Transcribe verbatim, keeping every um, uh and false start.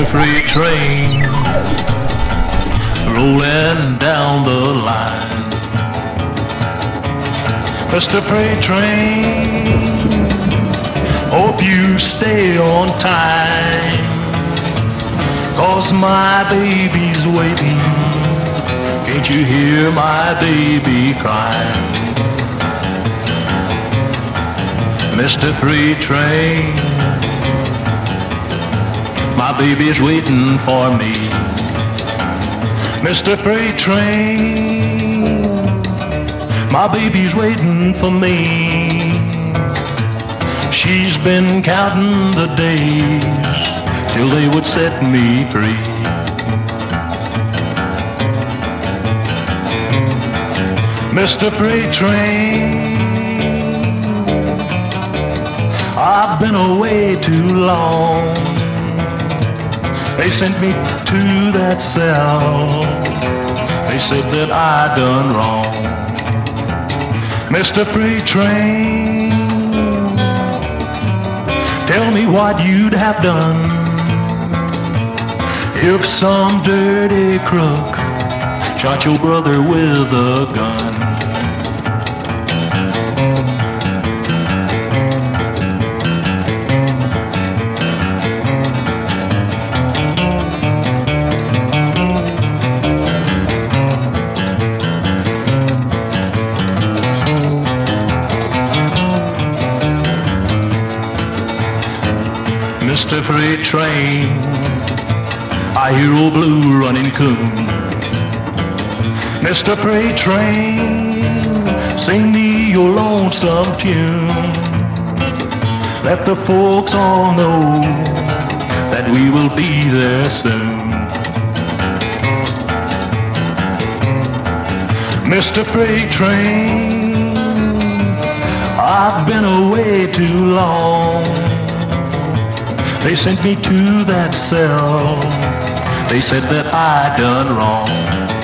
a freight train rolling down the line. Mister Freight Train, hope you stay on time, 'cause my baby's waiting. Can't you hear my baby crying? Mister Freight Train, my baby's waiting for me. Mister Freight Train, my baby's waiting for me. She's been counting the days till they would set me free. Mister Freight Train, I've been away too long. They sent me to that cell. They said that I done wrong. Mister Freight Train, tell me what you'd have done if some dirty crook shot your brother with a gun. Mister Freight Train, I hear old Blue Running Coon. Mister Freight Train, sing me your lonesome tune. Let the folks all know that we will be there soon. Mister Freight Train, I've been away too long. They sent me to that cell. They said that I done wrong.